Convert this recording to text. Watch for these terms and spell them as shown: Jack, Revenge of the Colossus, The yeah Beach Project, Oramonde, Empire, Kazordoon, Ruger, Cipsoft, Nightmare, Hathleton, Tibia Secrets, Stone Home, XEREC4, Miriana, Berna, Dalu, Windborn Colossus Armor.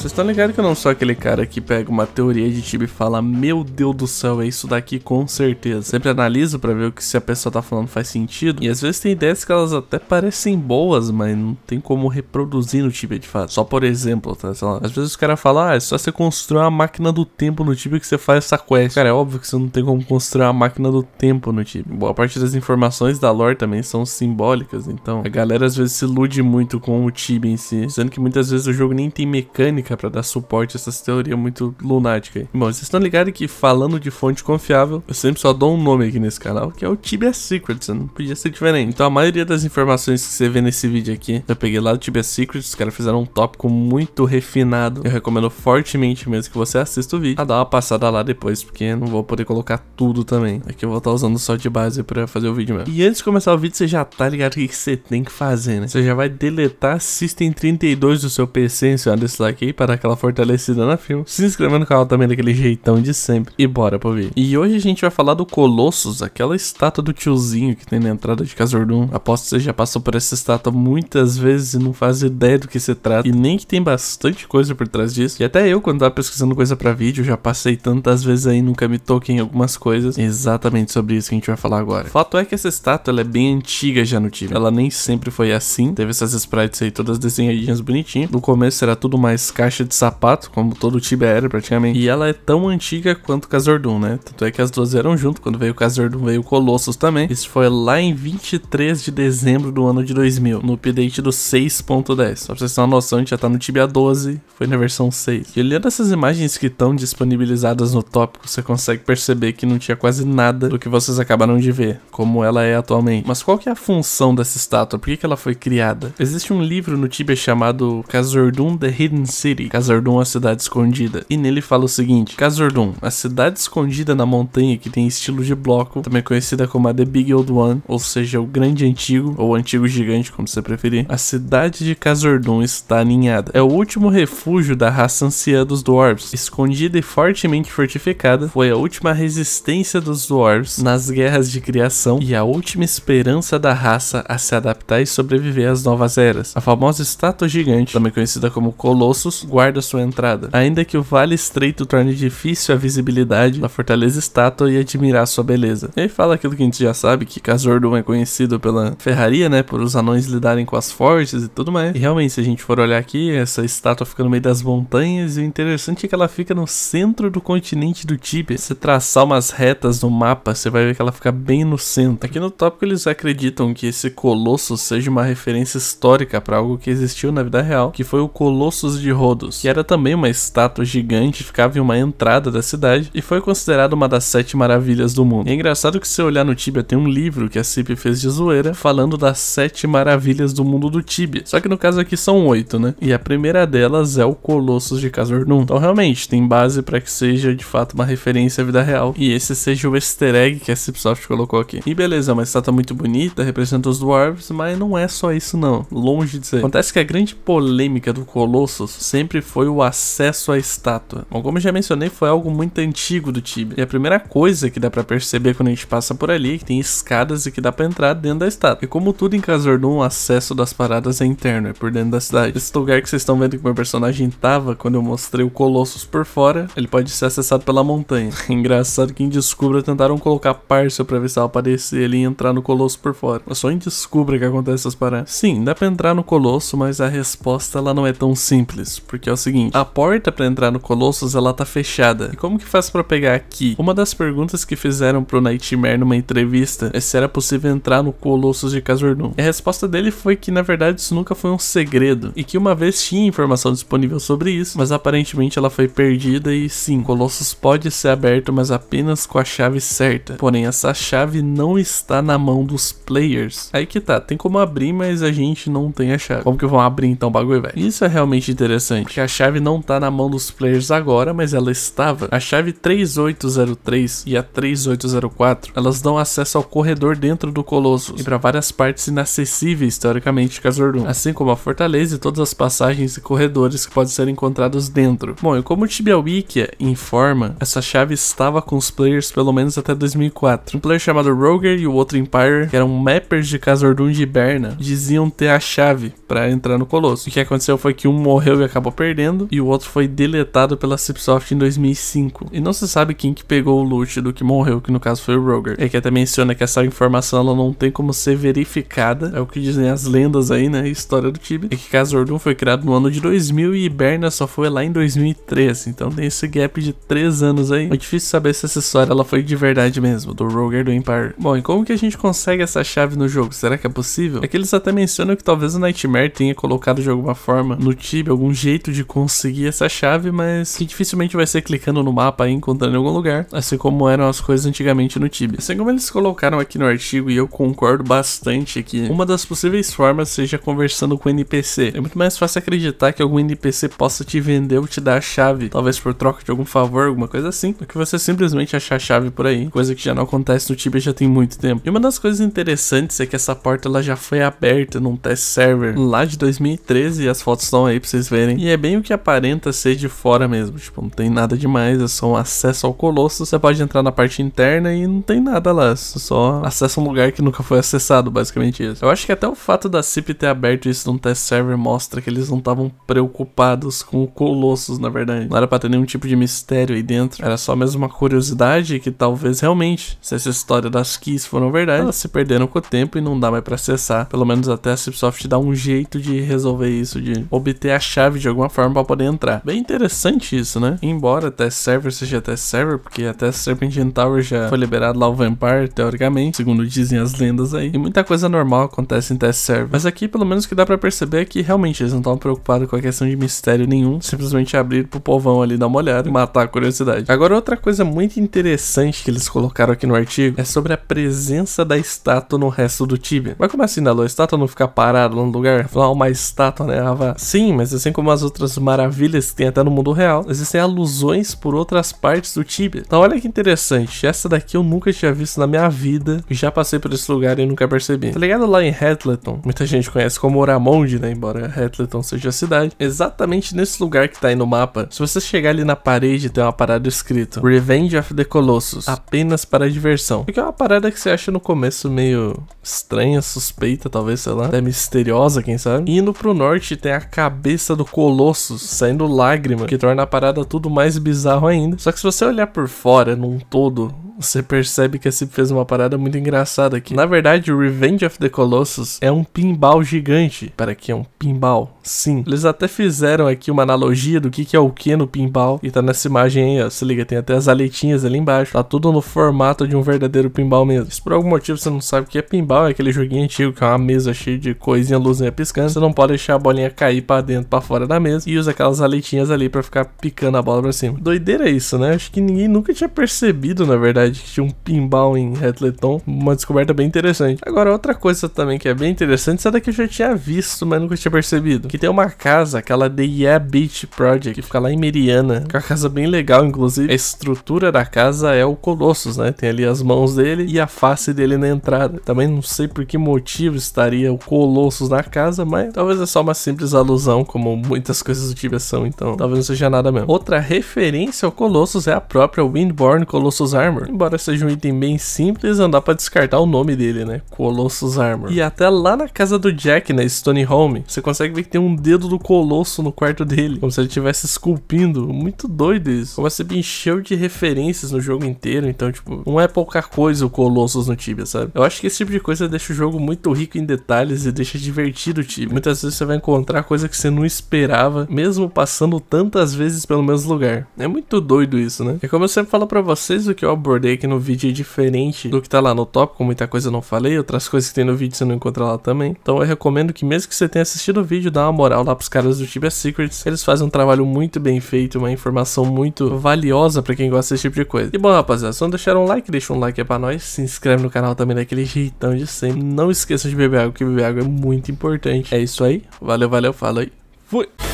Vocês estão ligados que eu não sou aquele cara que pega uma teoria de Tibia e fala: meu Deus do céu, é isso daqui com certeza. Sempre analiso pra ver o que se a pessoa tá falando faz sentido. E às vezes tem ideias que elas até parecem boas, mas não tem como reproduzir no Tibia de fato. Só por exemplo, tá? Sei lá, às vezes os caras falam: ah, é só você construir uma máquina do tempo no Tibia que você faz essa quest. Cara, é óbvio que você não tem como construir uma máquina do tempo no Tibia. Boa parte das informações da lore também são simbólicas, então a galera às vezes se ilude muito com o Tibia em si, sendo que muitas vezes o jogo nem tem mecânica pra dar suporte a essas teorias muito lunáticas aí. Bom, vocês estão ligados que, falando de fonte confiável, eu sempre só dou um nome aqui nesse canal, que é o Tibia Secrets, não podia ser diferente. Então a maioria das informações que você vê nesse vídeo aqui, eu peguei lá do Tibia Secrets. Os caras fizeram um tópico muito refinado, eu recomendo fortemente mesmo que você assista o vídeo, a dar uma passada lá depois, porque não vou poder colocar tudo também. Aqui eu vou estar usando só de base pra fazer o vídeo mesmo. E antes de começar o vídeo, você já tá ligado o que você tem que fazer, né? Você já vai deletar System 32 do seu PC, acionar esse like aí para dar aquela fortalecida na firma, se inscrever no canal também daquele jeitão de sempre, e bora pro vídeo. E hoje a gente vai falar do Colossus, aquela estátua do tiozinho que tem na entrada de Kazordoon. Aposto que você já passou por essa estátua muitas vezes e não faz ideia do que se trata, e nem que tem bastante coisa por trás disso. E até eu, quando tava pesquisando coisa pra vídeo, já passei tantas vezes aí, nunca me toquei em algumas coisas. Exatamente sobre isso que a gente vai falar agora. O fato é que essa estátua, ela é bem antiga já no Tibia. Ela nem sempre foi assim, teve essas sprites aí todas desenhadinhas bonitinhas. No começo era tudo mais caixa de sapato, como todo o Tibia era praticamente. E ela é tão antiga quanto o Kazordoon, né? Tanto é que as duas eram junto. Quando veio o Kazordoon, veio o Colossus também. Isso foi lá em 23 de dezembro do ano de 2000, no update do 6.10. Só pra vocês terem uma noção, a gente já tá no Tibia 12, foi na versão 6. E olhando essas imagens que estão disponibilizadas no tópico, você consegue perceber que não tinha quase nada do que vocês acabaram de ver, como ela é atualmente. Mas qual que é a função dessa estátua? Por que ela foi criada? Existe um livro no Tibia chamado Kazordoon The Hidden City, Kazordoon, a cidade escondida, e nele fala o seguinte: Kazordoon, a cidade escondida na montanha que tem estilo de bloco, também conhecida como a The Big Old One, ou seja, o grande antigo, ou antigo gigante, como você preferir. A cidade de Kazordoon está aninhada, é o último refúgio da raça anciã dos Dwarves, escondida e fortemente fortificada, foi a última resistência dos Dwarves nas guerras de criação e a última esperança da raça a se adaptar e sobreviver às novas eras. A famosa estátua gigante, também conhecida como Colossus, guarda sua entrada, ainda que o vale estreito torne difícil a visibilidade da fortaleza estátua e admirar sua beleza. E aí fala aquilo que a gente já sabe, que Kazordoon é conhecido pela ferraria, né, por os anões lidarem com as fortes e tudo mais. E realmente, se a gente for olhar aqui, essa estátua fica no meio das montanhas, e o interessante é que ela fica no centro do continente do Tibia. Se traçar umas retas no mapa, você vai ver que ela fica bem no centro. Aqui no tópico eles acreditam que esse Colosso seja uma referência histórica para algo que existiu na vida real, que foi o Colossus de Rhodos, que era também uma estátua gigante, ficava em uma entrada da cidade e foi considerada uma das 7 maravilhas do mundo. E é engraçado que, se olhar no Tibia, tem um livro que a CIP fez de zoeira falando das 7 maravilhas do mundo do Tibia, só que no caso aqui são 8, né? E a primeira delas é o Colossus de Kazordoon. Então realmente tem base para que seja de fato uma referência à vida real, e esse seja o easter egg que a Cipsoft colocou aqui. E beleza, é uma estátua muito bonita, representa os Dwarves, mas não é só isso não, longe de ser. Acontece que a grande polêmica do Colossus sempre foi o acesso à estátua. Bom, como eu já mencionei, foi algo muito antigo do Tibia, e a primeira coisa que dá pra perceber quando a gente passa por ali é que tem escadas e que dá pra entrar dentro da estátua. E como tudo em Kazordoon, o acesso das paradas é interno, é por dentro da cidade. Esse lugar que vocês estão vendo que meu personagem tava quando eu mostrei o Colossus por fora, ele pode ser acessado pela montanha. Engraçado que em Descubra tentaram colocar parcel pra ver se ela aparecer ali e entrar no Colosso por fora. É só em Descubra que acontece essas paradas. Sim, dá pra entrar no Colosso, mas a resposta ela não é tão simples, porque é o seguinte: a porta pra entrar no Colossus ela tá fechada. E como que faz pra pegar aqui? Uma das perguntas que fizeram pro Nightmare numa entrevista é se era possível entrar no Colossus de Kazordoon. E a resposta dele foi que na verdade isso nunca foi um segredo, e que uma vez tinha informação disponível sobre isso, mas aparentemente ela foi perdida. E sim, Colossus pode ser aberto, mas apenas com a chave certa. Porém, essa chave não está na mão dos players. Aí que tá, tem como abrir, mas a gente não tem a chave. Como que vão abrir então o bagulho, velho? Isso é realmente interessante, porque a chave não tá na mão dos players agora, mas ela estava. A chave 3803 e a 3804, elas dão acesso ao corredor dentro do Colossus e para várias partes inacessíveis, teoricamente, de Kazordoon, assim como a fortaleza e todas as passagens e corredores que podem ser encontrados dentro. Bom, e como o Tibia Wiki informa, essa chave estava com os players pelo menos até 2004. Um player chamado Ruger e o outro Empire, que eram mappers de Kazordoon de Berna, diziam ter a chave para entrar no Colosso. O que aconteceu foi que um morreu e acabou acabou perdendo, e o outro foi deletado pela Cipsoft em 2005. E não se sabe quem que pegou o loot do que morreu, que no caso foi o Ruger. É que até menciona que essa informação ela não tem como ser verificada, é o que dizem as lendas aí, né, a história do Tibia. É que Kazordoon foi criado no ano de 2000 e Berna só foi lá em 2013, então tem esse gap de 3 anos aí. É difícil saber se essa história ela foi de verdade mesmo, do Ruger do Empire. Bom, e como que a gente consegue essa chave no jogo? Será que é possível? É que eles até mencionam que talvez o Nightmare tenha colocado de alguma forma no Tibia algum jeito de conseguir essa chave, mas que dificilmente vai ser clicando no mapa e encontrando em algum lugar, assim como eram as coisas antigamente no Tibia. Assim como eles colocaram aqui no artigo, e eu concordo bastante, que uma das possíveis formas seja conversando com o NPC. É muito mais fácil acreditar que algum NPC possa te vender ou te dar a chave, talvez por troca de algum favor, alguma coisa assim, do que você simplesmente achar a chave por aí, coisa que já não acontece no Tibia já tem muito tempo. E uma das coisas interessantes é que essa porta ela já foi aberta num test server lá de 2013, e as fotos estão aí pra vocês verem, e é bem o que aparenta ser de fora mesmo, tipo, não tem nada demais, é só um acesso ao Colosso. Você pode entrar na parte interna e não tem nada lá, só acessa um lugar que nunca foi acessado, basicamente isso. Eu acho que até o fato da Cip ter aberto isso num test server mostra que eles não estavam preocupados com o Colossus, na verdade. Não era pra ter nenhum tipo de mistério aí dentro, era só mesmo uma curiosidade que talvez realmente, se essa história das keys foram verdade, elas se perderam com o tempo e não dá mais pra acessar. Pelo menos até a Cipsoft dá um jeito de resolver isso, de obter a chave de alguma forma pra poder entrar. Bem interessante isso, né? Embora test server seja test server, porque até Serpentine Tower já foi liberado lá o Vampire, teoricamente, segundo dizem as lendas aí. E muita coisa normal acontece em test server. Mas aqui pelo menos o que dá pra perceber é que realmente eles não estavam preocupados com a questão de mistério nenhum, simplesmente abrir pro povão ali dar uma olhada e matar a curiosidade. Agora outra coisa muito interessante que eles colocaram aqui no artigo é sobre a presença da estátua no resto do Tibia. Mas como assim, Dalu? A estátua não ficar parada no lugar? Falar uma estátua, né? Sim, mas assim como as outras maravilhas que tem até no mundo real, existem alusões por outras partes do Tibia. Então olha que interessante, essa daqui eu nunca tinha visto na minha vida, já passei por esse lugar e nunca percebi. Tá ligado lá em Hathleton? Muita gente conhece como Oramonde, né? Embora Hathleton seja a cidade. Exatamente nesse lugar que tá aí no mapa, se você chegar ali na parede, tem uma parada escrita Revenge of the Colossus, apenas para diversão. Porque é uma parada que você acha no começo meio estranha, suspeita, talvez, sei lá, até misteriosa, quem sabe. E indo pro norte tem a cabeça do Colossus saindo lágrima, que torna a parada tudo mais bizarro ainda. Só que se você olhar por fora, num todo, você percebe que a Cip fez uma parada muito engraçada aqui. Na verdade, o Revenge of the Colossus é um pinball gigante. Pera, aqui é um pinball? Sim. Eles até fizeram aqui uma analogia do que é o que no pinball. E tá nessa imagem aí, ó. Se liga, tem até as aletinhas ali embaixo. Tá tudo no formato de um verdadeiro pinball mesmo. Se por algum motivo você não sabe o que é pinball, é aquele joguinho antigo que é uma mesa cheia de coisinha, luzinha piscando. Você não pode deixar a bolinha cair pra dentro, pra fora da mesa. E usa aquelas aletinhas ali pra ficar picando a bola pra cima. Doideira é isso, né? Acho que ninguém nunca tinha percebido, na verdade, que tinha um pinball em Hathleton. Uma descoberta bem interessante. Agora, outra coisa também que é bem interessante, essa daqui eu já tinha visto, mas nunca tinha percebido, que tem uma casa, aquela The yeah Beach Project, que fica lá em Miriana, que é uma casa bem legal, inclusive. A estrutura da casa é o Colossus, né? Tem ali as mãos dele e a face dele na entrada. Também não sei por que motivo estaria o Colossus na casa, mas talvez é só uma simples alusão, como muitas coisas do Tibia são, então talvez não seja nada mesmo. Outra referência ao Colossus é a própria Windborn Colossus Armor. Embora seja um item bem simples, não dá pra descartar o nome dele, né? Colossus Armor. E até lá na casa do Jack, na Stone Home, você consegue ver que tem um dedo do Colosso no quarto dele, como se ele estivesse esculpindo. Muito doido isso. Como a Cip encheu de referências no jogo inteiro, então, tipo, não é pouca coisa o Colossus no Tibia, sabe? Eu acho que esse tipo de coisa deixa o jogo muito rico em detalhes e deixa divertido o Tibia. Muitas vezes você vai encontrar coisa que você não esperava, mesmo passando tantas vezes pelo mesmo lugar. É muito doido isso, né? É como eu sempre falo pra vocês, o que eu abordei aqui no vídeo é diferente do que tá lá no tópico. Muita coisa eu não falei, outras coisas que tem no vídeo você não encontra lá também, então eu recomendo que mesmo que você tenha assistido o vídeo, dá uma moral lá pros caras do Tibia Secrets. Eles fazem um trabalho muito bem feito, uma informação muito valiosa pra quem gosta desse tipo de coisa. E bom, rapaziada, se não deixaram um like, deixa um like aí pra nós, se inscreve no canal também daquele jeitão de sempre, não esqueçam de beber água, que beber água é muito importante. É isso aí, valeu, falou e fui!